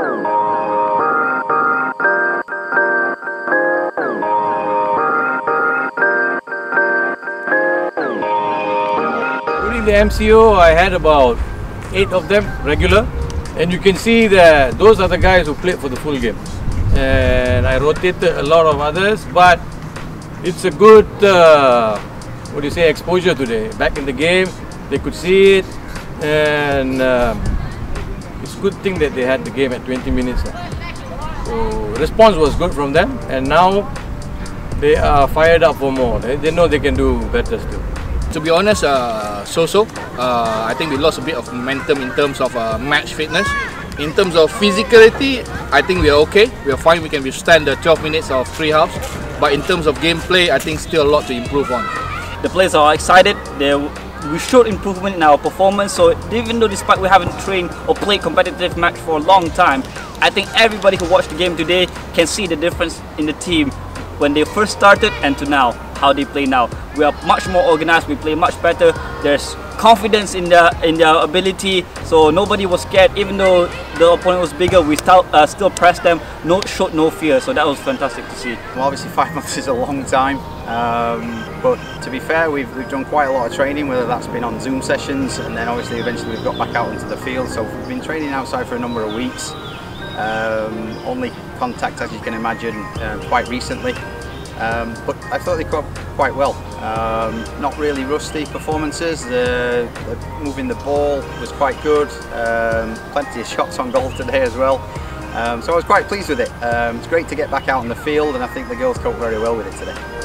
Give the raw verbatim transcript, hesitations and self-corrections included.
During the M C O, I had about eight of them regular, and you can see that those are the guys who played for the full game, and I rotated a lot of others, but it's a good uh, what do you say exposure today. Back in the game, they could see it, and um, it's a good thing that they had the game at twenty minutes. So response was good from them, and now they are fired up for more. They, they know they can do better still. To be honest, uh, so-so. Uh, I think we lost a bit of momentum in terms of uh, match fitness. In terms of physicality, I think we are okay. We are fine. We can withstand the twelve minutes of three halves. But in terms of gameplay, I think still a lot to improve on. The players are excited. They we showed improvement in our performance. So even though despite we haven't trained or played competitive match for a long time, I think everybody who watched the game today can see the difference in the team when they first started and to now. How they play now. We are much more organized, we play much better, there's confidence in their, in their ability, so nobody was scared. Even though the opponent was bigger, we still, uh, still pressed them, no, showed no fear, so that was fantastic to see. Well, obviously five months is a long time, um, but to be fair, we've, we've done quite a lot of training, whether that's been on Zoom sessions, and then obviously eventually we've got back out into the field, so we've been training outside for a number of weeks, um, only contact, as you can imagine, uh, quite recently. Um, but I thought they coped quite well. Um, not really rusty performances. The, the moving the ball was quite good. Um, plenty of shots on goal today as well. Um, so I was quite pleased with it. Um, it's great to get back out on the field, and I think the girls coped very well with it today.